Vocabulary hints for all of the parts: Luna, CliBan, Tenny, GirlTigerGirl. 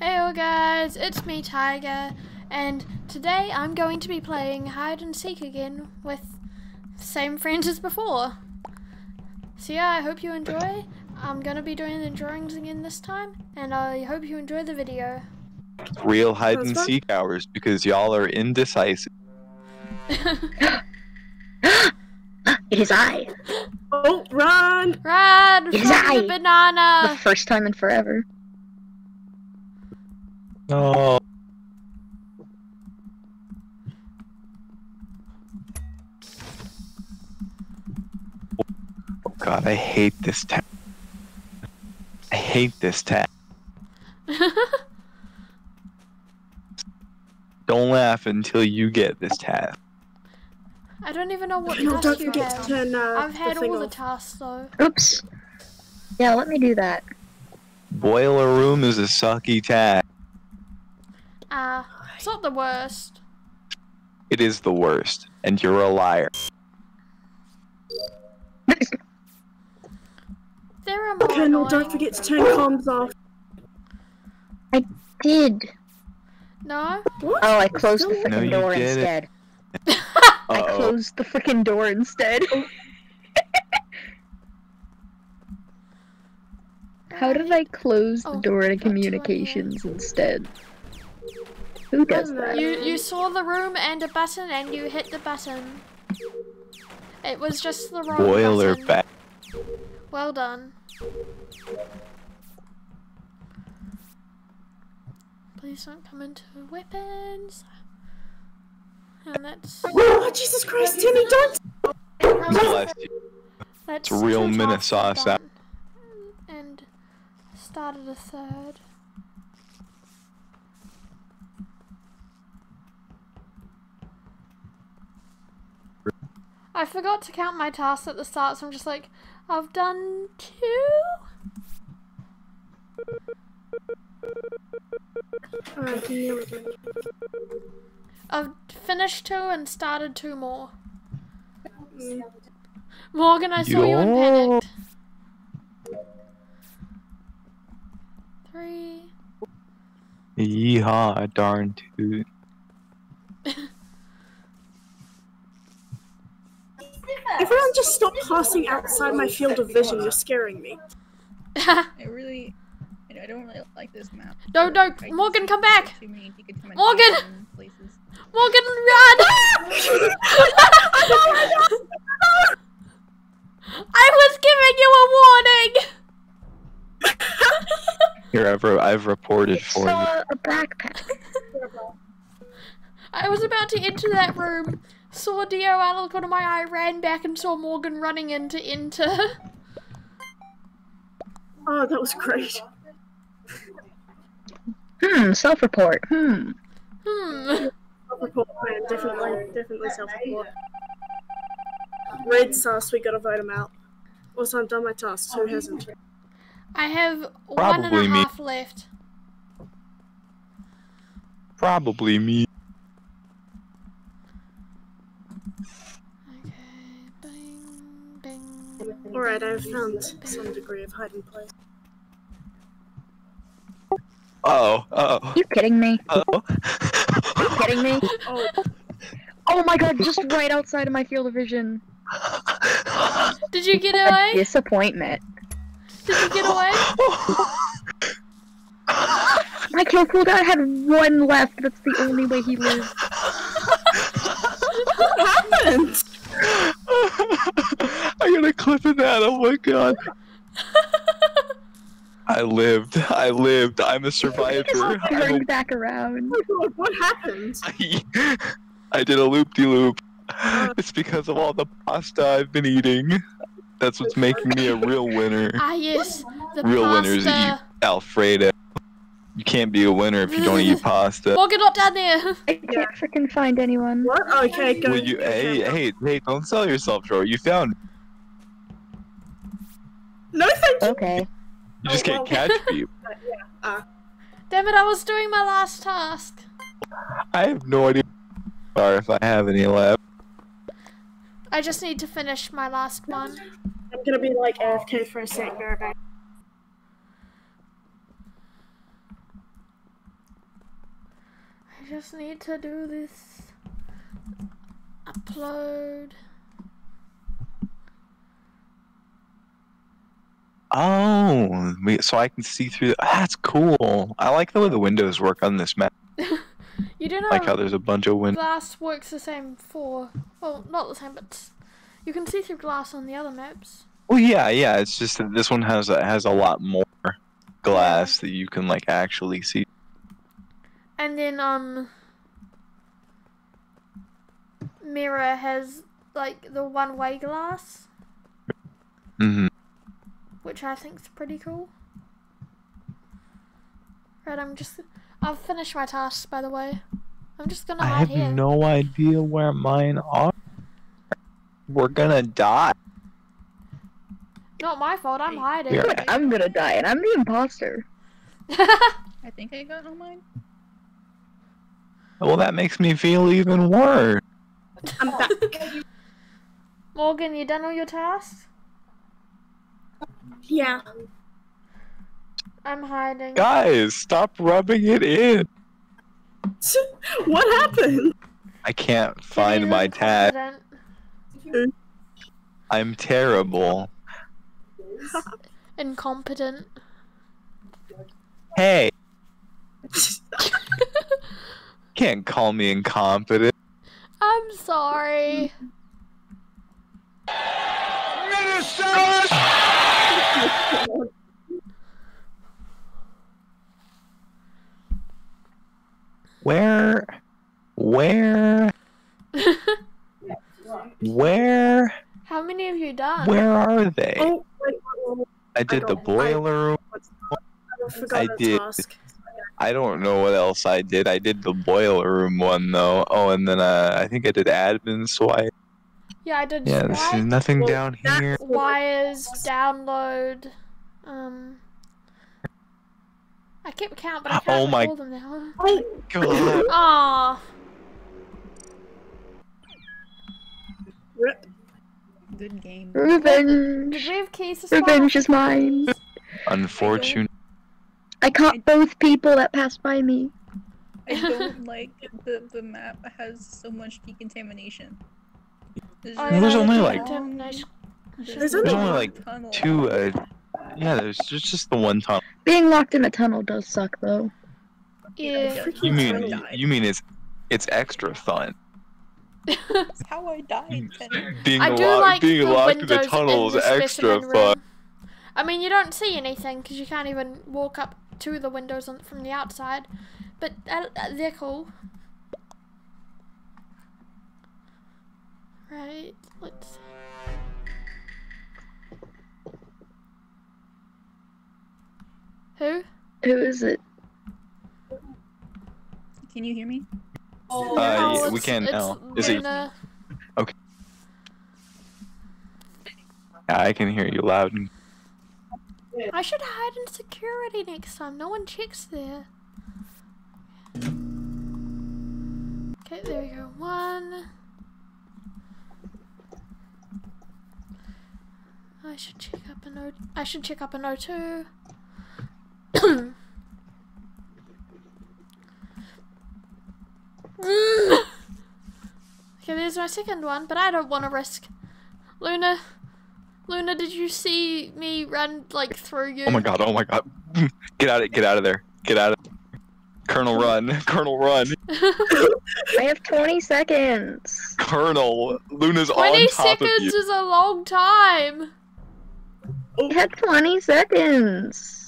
Hey guys, it's me Tiger, and today I'm going to be playing hide and seek again with the same friends as before. So yeah, I hope you enjoy. I'm gonna be doing the drawings again this time, and I hope you enjoy the video. Real hide and seek hours because y'all are indecisive. It is I. Oh, run! Run! It is I. The banana. The first time in forever. No. Oh God, I hate this town. I hate this town. Don't laugh until you get this task. I don't even know what task you get to turn, I've had all the tasks though. Oops. Yeah, let me do that. Boiler room is a sucky task. It's not the worst. It is the worst, and you're a liar. There are more Colonel, don't forget to turn comms off. I did. No? What? Oh, I closed the freaking door instead. I closed the freaking door instead. How did I close the door to communications instead? Who does that? You saw the room and a button, and you hit the button. It was just the wrong boiler button. Back. Well done. Please don't come into weapons. And that's. Oh Jesus Christ, Tenny! Don't. That's a real menace sauce. And started a third. I forgot to count my tasks at the start, so I'm just like, I've done two? I've finished two and started two more. Morgan, I saw you and panicked. Three. Yeehaw, darn two. Everyone just stop passing outside my field of vision, you're scaring me. I don't really like this map. No, no, Morgan, come back! Morgan! Morgan, run! I was giving you a warning! Here, I've reported for you. I saw a backpack. I was about to enter that room. Saw Dio out of the corner of my eye, ran back and saw Morgan running in to enter. Oh, that was great. Self-report. Self-report, man, definitely self-report. Red sauce, we gotta vote him out. Also, I've done my tasks, who hasn't? I have probably 1.5 left. Probably me. Alright, I've found some degree of hiding place. Uh-oh, uh-oh. You kidding me? Uh-oh. You kidding me? Oh. Oh my God, just right outside of my field of vision. Did you get away? A disappointment. Did you get away? My kill cooldown had one left, that's the only way he lives. What happened? I got a clip of that, oh my God. I lived, I'm a survivor. Turned back around. Oh God, what happened? I did a loop-de-loop. It's because of all the pasta I've been eating. That's what's making me a real winner. Ah yes, the real pasta. Winners eat Alfredo. You can't be a winner if you don't eat pasta. Morgan, not down there! I can't freaking find anyone. What? Okay, go. Hey, don't sell yourself, Troy. You found me. No, thank you. Okay. You just can't catch me. Damn it, I was doing my last task. I have no idea if I have any left. I just need to finish my last one. I'm gonna be like AFK for a sec, go back. I just need to do this upload. Oh, so I can see through. That's cool. I like the way the windows work on this map. You do know, like how there's a bunch of windows. Glass works the same for, well, not the same, but you can see through glass on the other maps. Well, yeah, yeah. It's just that this one has a lot more glass that you can like actually see. And then mirror has like the one-way glass. Mm-hmm. Which I think's pretty cool. Right, I've finished my tasks, by the way. I'm just gonna hide here. I have no idea where mine are. We're gonna die. Not my fault, I'm hiding. I'm gonna die, and I'm the imposter. I think I got on mine. Well, that makes me feel even worse. I'm back. Morgan, you done all your tasks? Yeah. I'm hiding. Guys, stop rubbing it in. What happened? I can't find my tag. I'm terrible. Incompetent. Hey. Can't call me incompetent. I'm sorry. Where? Where? How many have you done? Where are they? Oh, wait. I did the boiler room. I did. Task. I don't know what else I did. I did the boiler room one though. Oh, and then I think I did admin swipe. Yeah, I did. Yeah, there's nothing down here. Wires, download. I kept count, but I can't call them now. Oh my god. Ah. Good game. Revenge. Did we have keys to spawn? Revenge is mine. Unfortunate. I caught both people that passed by me. I don't like the map has so much decontamination. There's only like two. Yeah, there's just the one tunnel. Being locked in a tunnel does suck though. Yeah. You mean it's extra fun. That's how I died. Then. Being locked in a tunnel is extra fun. I mean, you don't see anything because you can't even walk up to the windows from the outside, but they're cool. Right, let's see. Who? Who is it? Can you hear me? Oh, yeah, we can now. Is it? Okay. Yeah, I can hear you loud and. I should hide in security next time. No one checks there. Okay, there we go. One. I should check up an O. I should check up an O2. Okay, there's my second one, but I don't want to risk. Luna, did you see me run like through you? Oh my god, get out of there, get out of. Colonel, run. I have 20 seconds. Colonel, Luna's on top of you. 20 seconds is a long time. I had 20 seconds.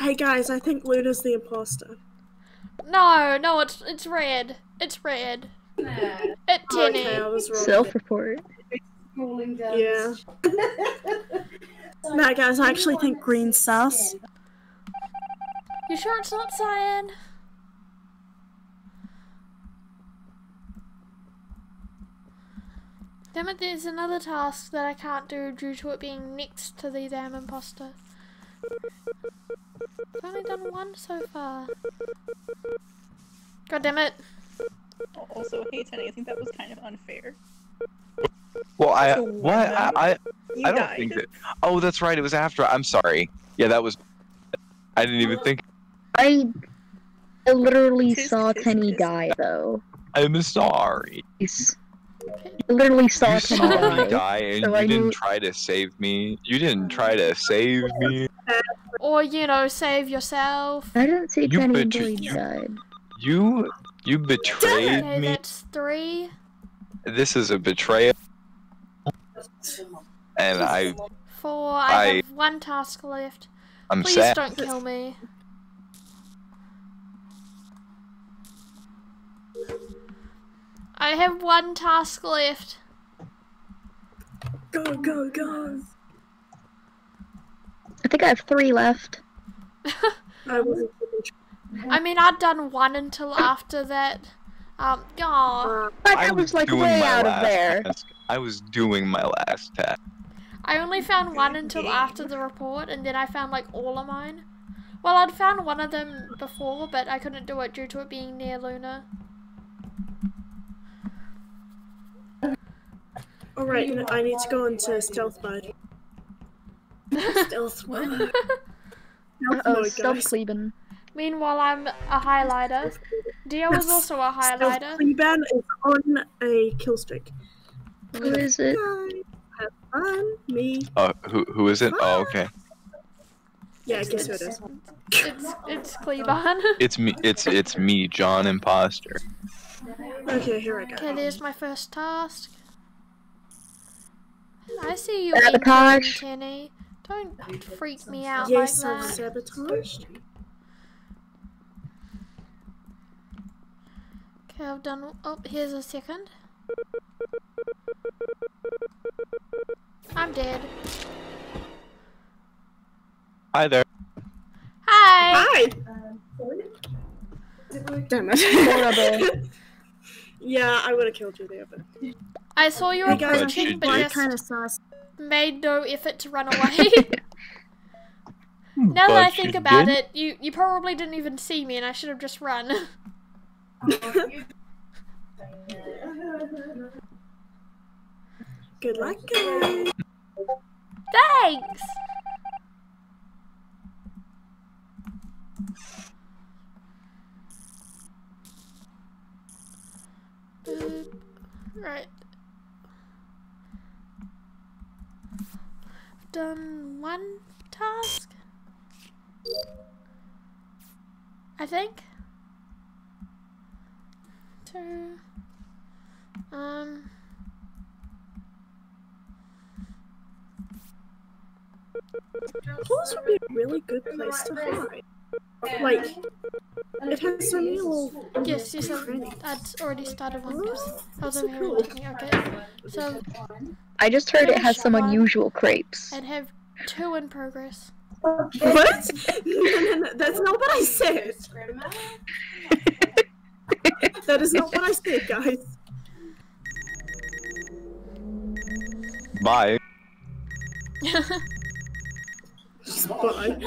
Hey guys, I think Luna's the imposter. No, it's red. It's red. Nah. At Tenny. Self-report. Yeah. No guys, I actually think green's sus. You sure it's not cyan? Damn it, there's another task that I can't do due to it being next to the damn imposter. I've only done one so far. God damn it. Also, hey Tenny, I think that was kind of unfair. Well, I don't think that. Oh, that's right, it was after. I'm sorry. Yeah, that was. I didn't even think. I I literally saw Tenny die, though. I'm sorry. I literally saw Tenny die, and so you didn't try to save me. You didn't try to save me. Or, you know, save yourself. I don't see Tenny until he died. You betrayed me. That's three. This is a betrayal. And I... Four. I have one task left. I'm sad. Please don't kill me. I have one task left. Go, go, go. I think I have three left. I mean, I'd done one until after that. But I was like way out of there. Task. I was doing my last task. I only found one until after the report, and then I found like all of mine. Well, I'd found one of them before, but I couldn't do it due to it being near Luna. Alright, I need to go into stealth mode. Stealth mode. Uh-oh, stealth CliBan. Meanwhile, I'm a highlighter. Dio is also a highlighter. CliBan is on a kill streak. Who is it? Have fun, me. Who is it? Oh, okay. Yeah, I guess who it is. It's CliBan. It's me, John Imposter. Okay, here I go. Okay, there's my first task. I see you, Tenny. Don't freak me out like that. Self-sabotage. Okay, I've done. Oh, here's a second. I'm dead. Hi there. Hi. Hi. Damn it. Yeah, I would have killed you there, but. I saw your approaching, but just kind of made no effort to run away. Now that I think about it, you probably didn't even see me, and I should have just run. Good luck, guys. Thanks. Right. Done one task, I think. Two. Halls would be a really good place to hide. Like, it has so many little. Yes, I'd already started one because I was over here looking. Okay, so. I just heard it has some unusual crepes. And have two in progress. What? No, that's not what I said. That is not what I said, guys. Bye. Bye.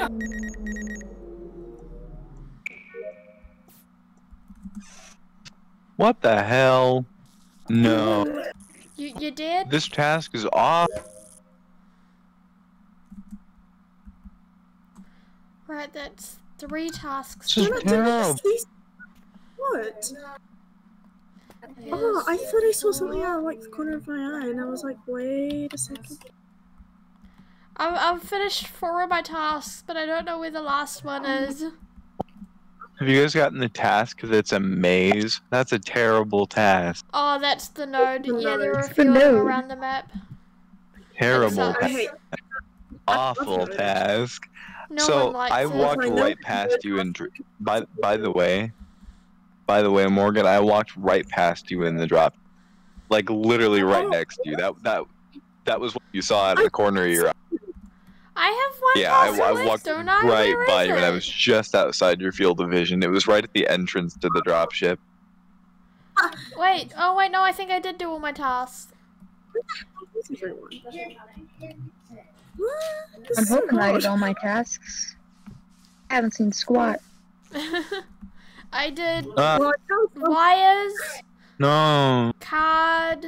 What the hell? No. You did? This task is off. Right, that's three tasks. This is terrible. What? Oh, I thought I saw something out of like the corner of my eye, and I was like, wait a second. I've finished four of my tasks, but I don't know where the last one is. Have you guys gotten the task that's a maze? That's a terrible task. Oh, that's the node. Yeah, there are a few around the map. Terrible task. Awful task. No so I walked right past you and by the way, Morgan, I walked right past you in the drop, like literally right next to you. That was what you saw out of the corner of your eye. I have one. Yeah, I walked right by you, and I was just outside your field of vision. It was right at the entrance to the dropship. Wait. Oh, wait. No, I think I did do all my tasks. I'm hoping I did all my tasks. I haven't seen squat. I did wires. No. Card.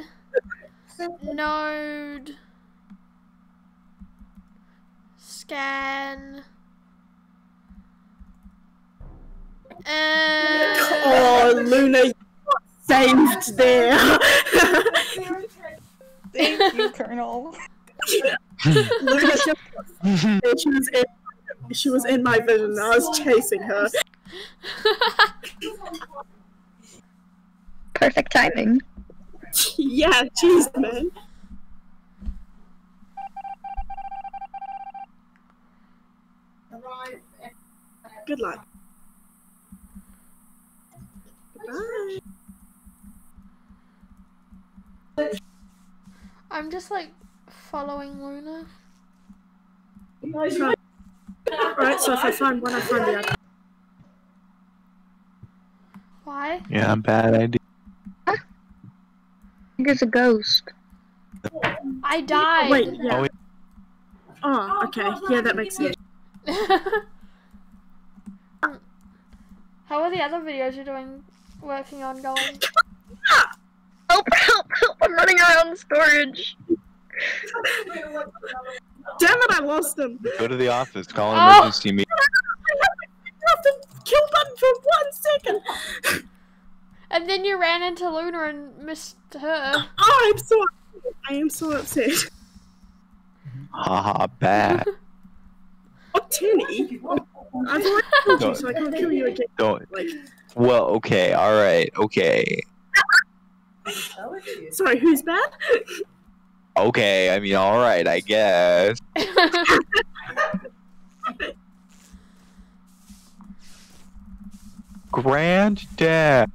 Node. Scan. Luna, you got saved there. Thank you, Colonel. Luna, she was in my vision. I was chasing her. Perfect timing. Yeah, jeez, man. Good luck. Bye. I'm just like following Luna. Right, so if I find one, I find the other. Why? Yeah, bad idea. Huh? I think it's a ghost. I died. Wait, yeah. Oh, okay. Yeah, that makes sense. How are the other videos you're doing, working on going? Help, help, help, I'm running out of storage. Damn it, I lost him. Go to the office, call an emergency meeting. I have the kill button for 1 second. And then you ran into Luna and missed her. Oh, I'm so upset. I am so upset. Haha, bad. Oh, Tenny. I've already killed you, so I can't kill you again. Don't. Like, well, okay, alright, okay. Sorry, who's bad? Okay, I mean, alright, I guess. Granddad.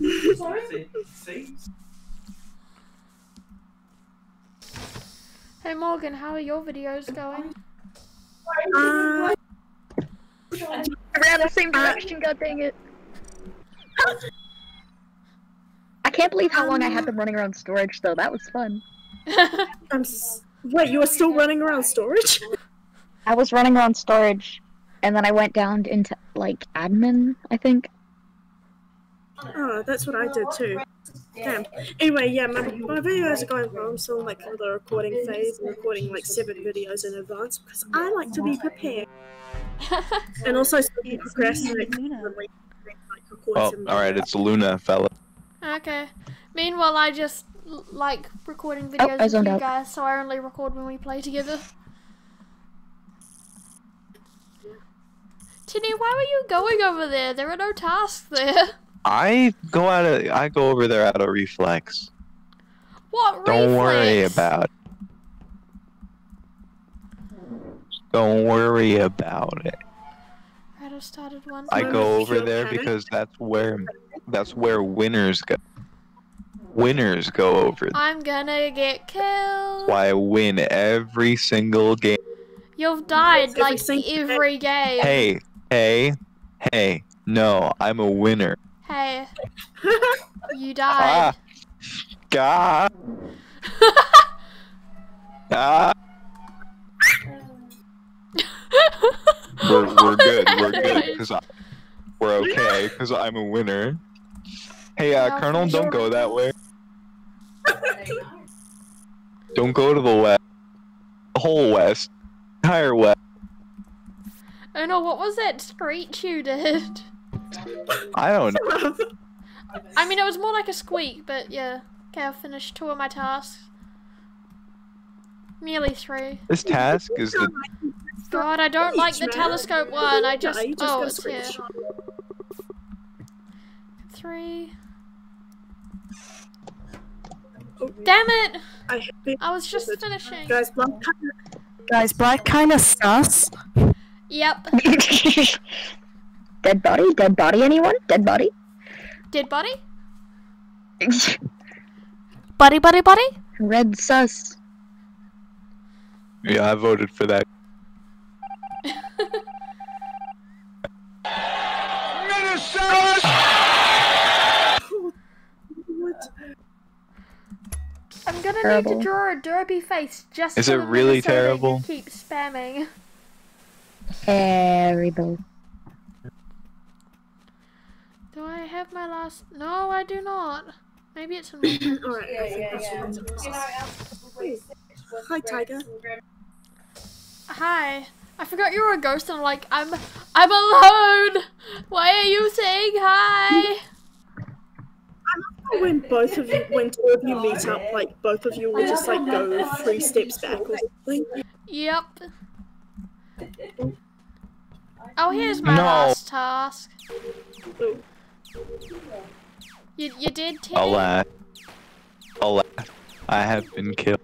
Hey Morgan, how are your videos going? Around the same direction, god dang it. I can't believe how long I had them running around storage though, that was fun. Wait, you were still running around storage? I was running around storage, and then I went down into, like, admin, I think. Oh, that's what I did too. Damn. Anyway, yeah, my videos are going well. I'm still in, like, the recording phase and recording, like, 7 videos in advance because I like to be prepared. And also procrastinate. Oh, alright, it's Luna, fella. Okay. Meanwhile, I just like recording videos with you guys, so I only record when we play together. Tenny, why were you going over there? There are no tasks there. I go over there out of reflex. What reflex? Don't worry about it. Don't worry about it. I go over there because that's where winners go. Winners go over there. I'm gonna get killed. Why I win every single game. You've died like every game. Hey, hey, hey. No, I'm a winner. Hey. You died. God. Ah. We're good. We're good. We're okay. Cause I'm a winner. Hey, Colonel, don't go that way. Don't go to the west. The whole west. Entire west. Oh no! What was that screech you did? I don't know. I mean, it was more like a squeak, but yeah. Okay, I've finished 2 of my tasks. Nearly 3. This task is the. God, I don't like the telescope one. I just. Oh, it's here. 3. Damn it! I was just finishing. Guys, black kind of sus. Yep. Dead body? Dead body, anyone? Dead body? Dead body? Buddy, buddy, buddy? Red sus. Yeah, I voted for that. I'm gonna need to draw a derby face just for the really terrible? That you keep spamming. Terrible. Do I have my last? No, I do not. Maybe it's. Alright, yeah. Hi, Tiger. Hi. I forgot you were a ghost, and like, I'm alone. Why are you saying hi? When both of you, when two of you meet up, like both of you will just like go 3 steps back or something. Yep. Oh, here's my last task. You did, Tenny? I have been killed.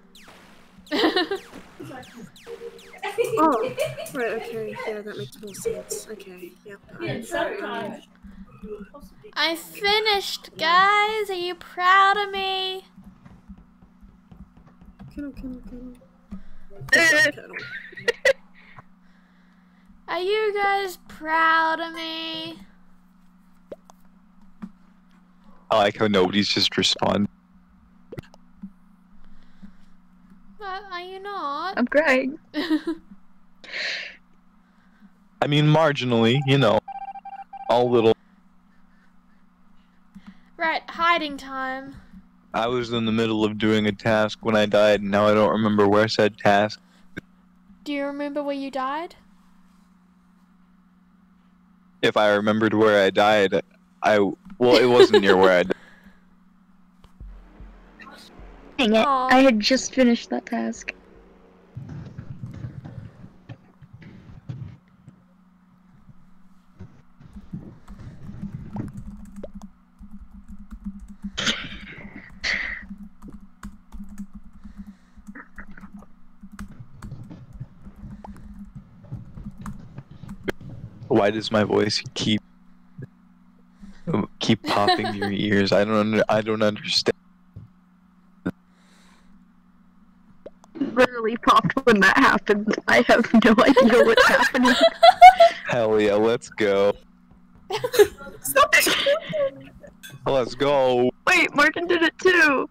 Oh, right, okay, yeah, that makes more sense. Okay, yep. I finished, guys! Are you proud of me? Are you guys proud of me? I like how nobody's just responding. Are you not? I'm crying. I mean, marginally, you know. All little. Right, hiding time. I was in the middle of doing a task when I died, and now I don't remember where said task. Do you remember where you died? If I remembered where I died, well, it wasn't near where I died. Dang it, aww. I had just finished that task. Why does my voice keep popping in your ears? I don't understand. Literally popped when that happened. I have no idea what's happening. Hell yeah, let's go. Let's go. Wait, Martin did it too.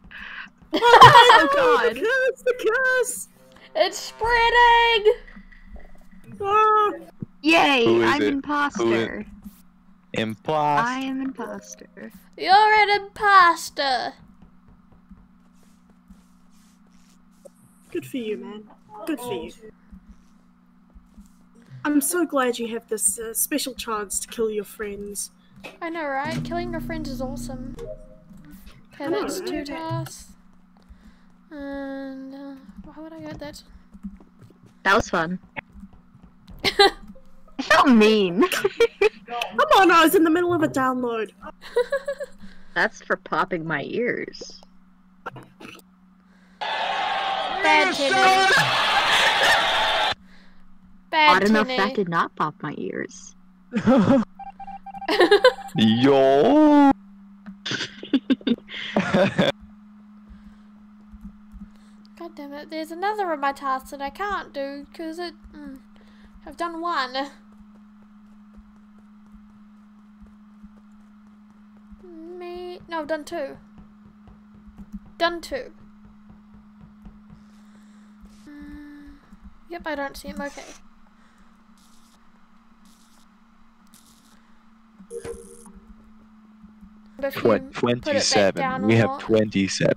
Oh god. The curse. It's spreading. Oh. Yay, I'm an imposter. Imposter. I am imposter. You're an imposter. Good for you, man. Good for you. I'm so glad you have this special chance to kill your friends. I know, right? Killing your friends is awesome. Okay, that's 2 tasks. And why would I get that? That was fun. I felt mean. Come on, I was in the middle of a download. That's for popping my ears. Bad Tenny. Bad enough that did not pop my ears. Yo. God damn it! There's another of my tasks that I can't do because it. I've done one. No, I've done 2. Done 2. Yep, I don't see him. Okay. What? 27. We have 27.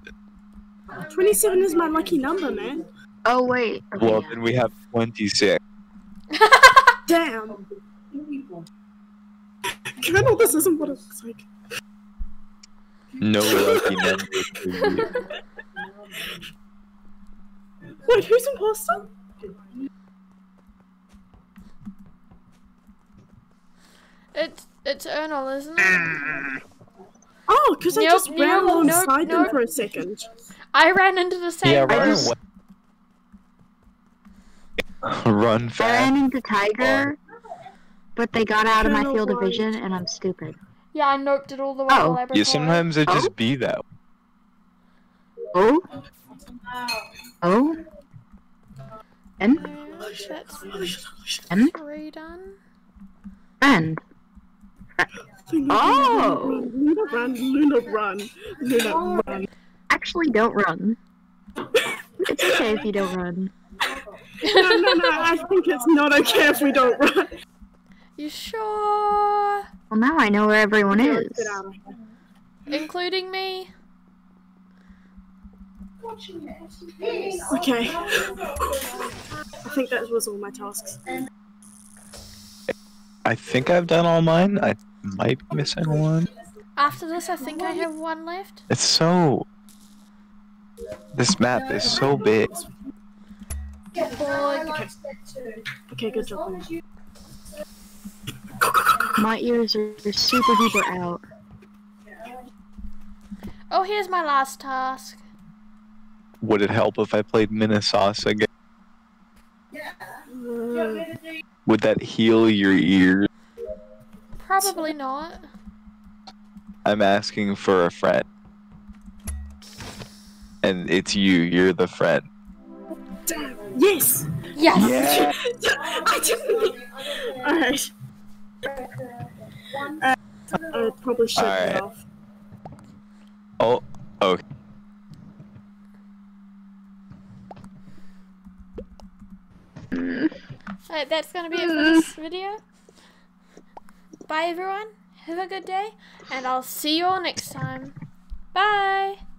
27 is my lucky number, man. Oh wait. Okay. Well, then we have 26. Damn. Colonel, this isn't what it looks like. No lucky number. Wait, who's imposter? It's Ernal, isn't it? Oh, because I just ran alongside them for a second. I ran into the same. Yeah, run fast. I ran into Tiger, but they got out of my field of vision, and I'm stupid. Yeah, I noped it all the way to the library. Yeah, sometimes it just be that way. Oh? Oh? N? N? Friend. Oh! Luna run, Luna run, Luna run. Actually, don't run. It's okay if you don't run. No, I think it's not okay if we don't run. You sure? Well, now I know where everyone is. Including me? Okay. I think that was all my tasks. I think I've done all mine. I might be missing one. After this, I think I have one left. It's so... This map is so big. Okay, good job. My ears are super duper out. Oh, here's my last task. Would it help if I played Minnesota again? Yeah. Would that heal your ears? Probably not. I'm asking for a friend. And it's you. You're the friend. Yes! Yes! Yeah. I didn't... Alright. I probably should get off. Oh, okay. Alright, that's gonna be it for this video. Bye everyone, have a good day, and I'll see you all next time. Bye!